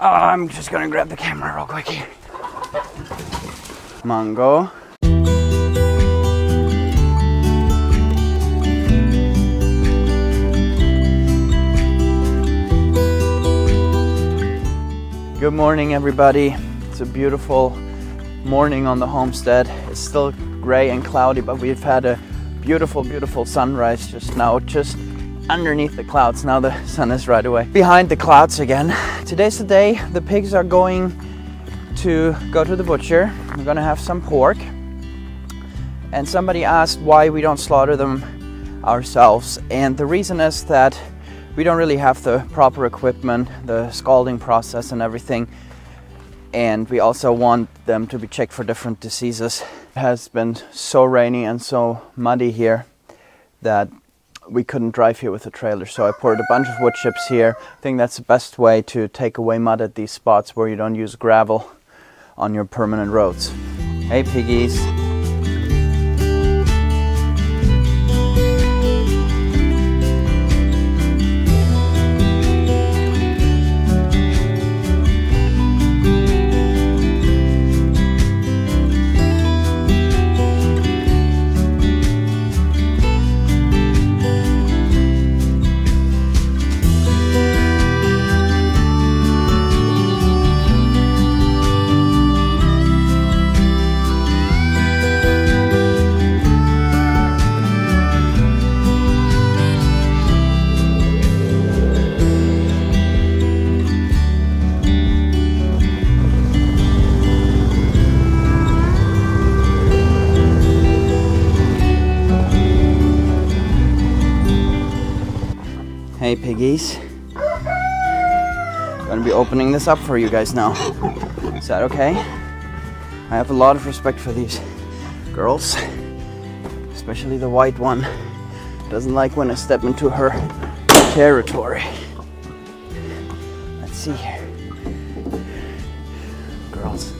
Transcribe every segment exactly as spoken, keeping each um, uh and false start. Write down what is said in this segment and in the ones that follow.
I'm just gonna grab the camera real quick here. Mango. Good morning, everybody. It's a beautiful morning on the homestead. It's still gray and cloudy, but we've had a beautiful, beautiful sunrise just now, just underneath the clouds. Now the sun is right away behind the clouds again. Today's the day the pigs are going to go to the butcher. We're gonna have some pork. And somebody asked why we don't slaughter them ourselves. And the reason is that we don't really have the proper equipment, the scalding process and everything. And we also want them to be checked for different diseases. It has been so rainy and so muddy here that we couldn't drive here with a trailer, so I poured a bunch of wood chips here. I think that's the best way to take away mud at these spots where you don't use gravel on your permanent roads. Hey piggies! Hey piggies, I'm gonna be opening this up for you guys now. Is that okay? I have a lot of respect for these girls, especially the white one. Doesn't like when I step into her territory. Let's see here. Girls.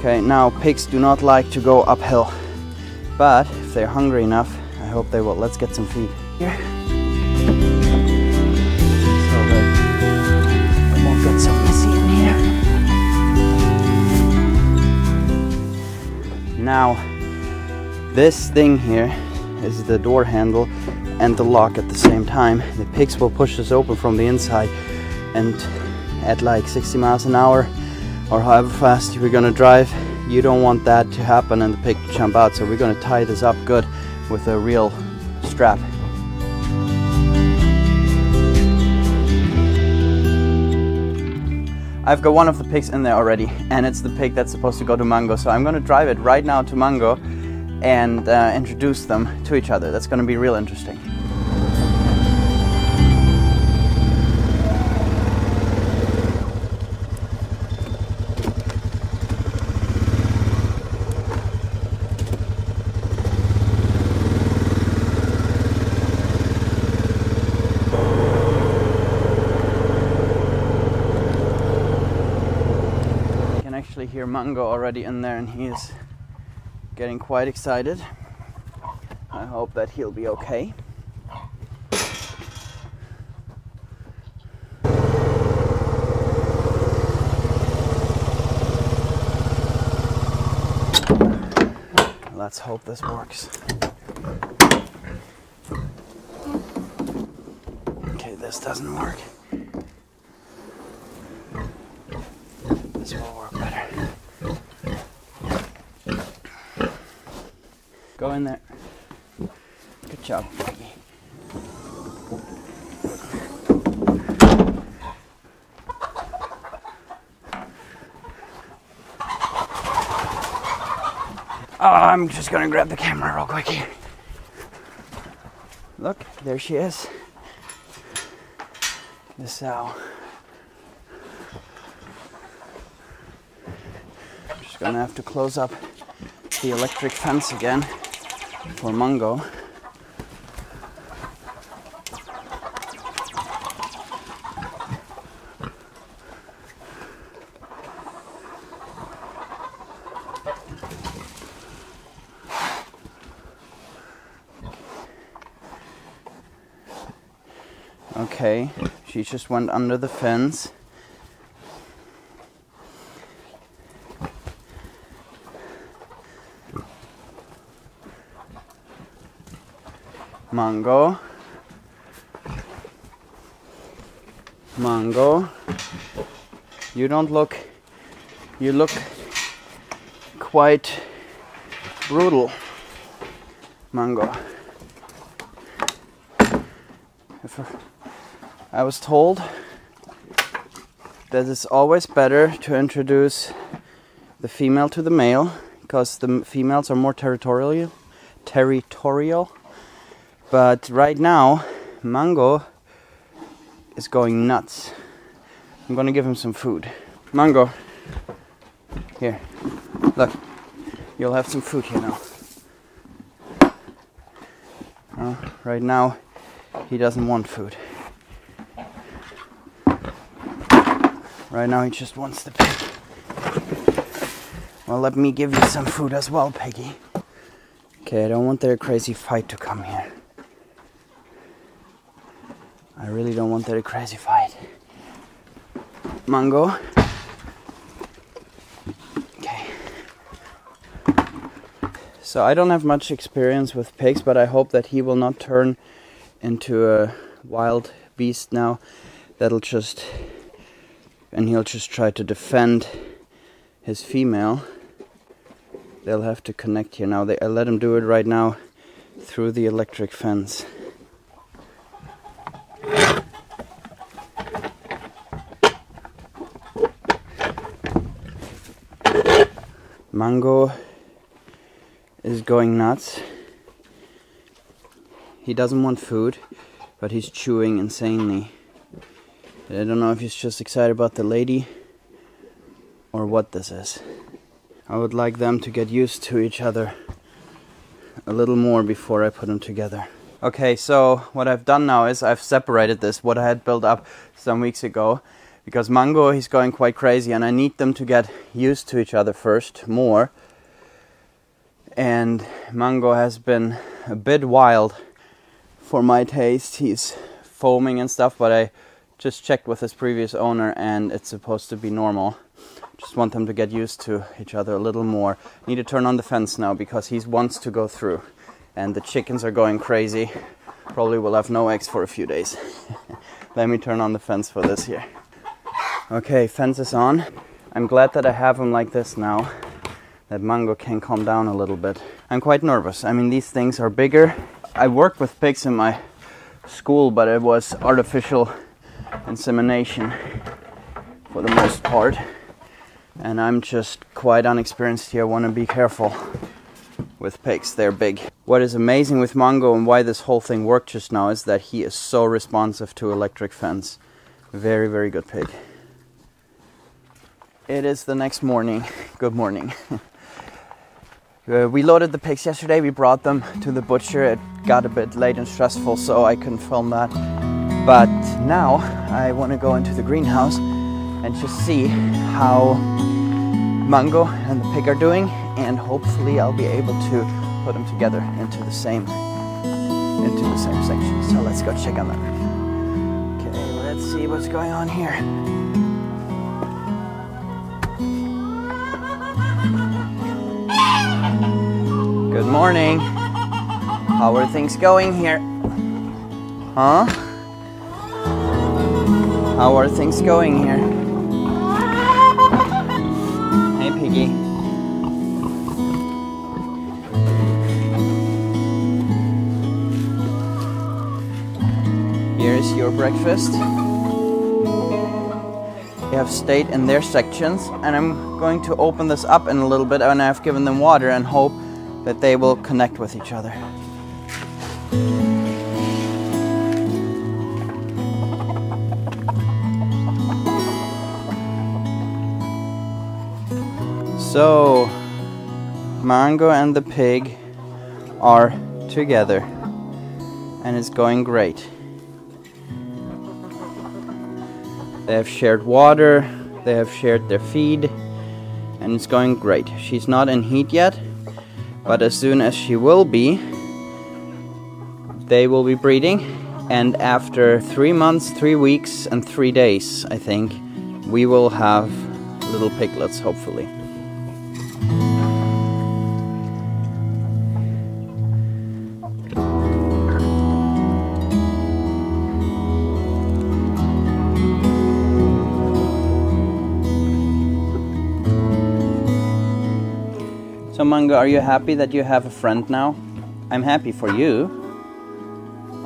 Okay, now pigs do not like to go uphill, but if they're hungry enough, I hope they will. Let's get some feed. So that it won't get so messy in here. Now, this thing here is the door handle and the lock at the same time. The pigs will push this open from the inside, and at like sixty miles an hour or however fast we're gonna drive, you don't want that to happen and the pig to jump out. So we're gonna tie this up good with a real strap. I've got one of the pigs in there already, and it's the pig that's supposed to go to Mango, so I'm gonna drive it right now to Mango and uh, introduce them to each other. That's gonna be real interesting. Actually hear Mango already in there, and he is getting quite excited. I hope that he'll be okay. Let's hope this works. Okay, this doesn't work. This will work better. Go in there. Good job, Maggie. Oh, I'm just gonna grab the camera real quick here. Look, there she is. The sow. Gonna have to close up the electric fence again for Mango. Okay, she just went under the fence. Mango. Mango. You don't look, you look quite brutal. Mango. If I was told that it's always better to introduce the female to the male, because the females are more territorial. territorial. But right now, Mango is going nuts. I'm gonna give him some food. Mango, here, look, you'll have some food here now. Uh, right now, he doesn't want food. Right now, he just wants the pig. Well, let me give you some food as well, Peggy. Okay, I don't want their crazy fight to come here. I really don't want that crazy fight. Mango. Okay. So I don't have much experience with pigs, but I hope that he will not turn into a wild beast now. That'll just... And he'll just try to defend his female. They'll have to connect here now. They, I let him do it right now through the electric fence. Mango is going nuts. He doesn't want food, but he's chewing insanely. I don't know if he's just excited about the lady or what this is. I would like them to get used to each other a little more before I put them together. Okay, so what I've done now is I've separated this, what I had built up some weeks ago. Because Mango, he's going quite crazy, and I need them to get used to each other first, more. And Mango has been a bit wild for my taste. He's foaming and stuff, but I just checked with his previous owner, and it's supposed to be normal. Just want them to get used to each other a little more. Need to turn on the fence now, because he wants to go through. And the chickens are going crazy. Probably will have no eggs for a few days. Let me turn on the fence for this here. Okay, fence is on. I'm glad that I have him like this now, that Mango can calm down a little bit. I'm quite nervous. I mean, these things are bigger. I worked with pigs in my school, but it was artificial insemination for the most part. And I'm just quite unexperienced here. I want to be careful with pigs. They're big. What is amazing with Mango and why this whole thing worked just now is that he is so responsive to electric fence. Very, very good pig. It is the next morning. Good morning. uh, we loaded the pigs yesterday. We brought them to the butcher. It got a bit late and stressful, so I couldn't film that. But now I want to go into the greenhouse and just see how Mango and the pig are doing, and hopefully I'll be able to put them together into the same into the same section. So let's go check on that. Okay, let's see what's going on here. Good morning. How are things going here? Huh? How are things going here? Hey, Piggy. Here's your breakfast. They have stayed in their sections, and I'm going to open this up in a little bit, and I've given them water and hope that they will connect with each other. So, Mango and the pig are together, and it's going great. They have shared water, they have shared their feed, and it's going great. She's not in heat yet, but as soon as she will be, they will be breeding, and after three months, three weeks and three days, I think, we will have little piglets, hopefully. So Mango, are you happy that you have a friend now? I'm happy for you.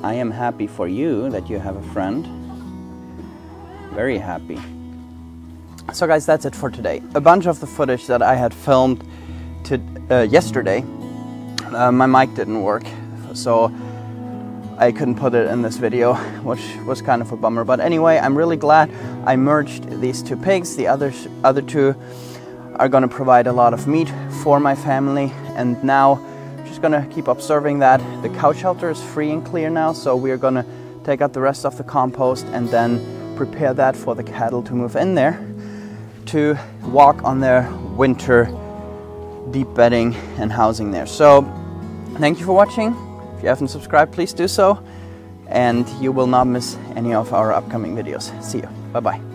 I am happy for you that you have a friend. Very happy. So guys, that's it for today. A bunch of the footage that I had filmed to, uh, yesterday, uh, my mic didn't work, so I couldn't put it in this video, which was kind of a bummer. But anyway, I'm really glad I merged these two pigs. The other, other two are gonna provide a lot of meat for my family, and now I'm just gonna keep observing that. The cow shelter is free and clear now, so we're gonna take out the rest of the compost and then prepare that for the cattle to move in there to walk on their winter deep bedding and housing there. So thank you for watching. If you haven't subscribed, please do so, and you will not miss any of our upcoming videos. See you. Bye bye.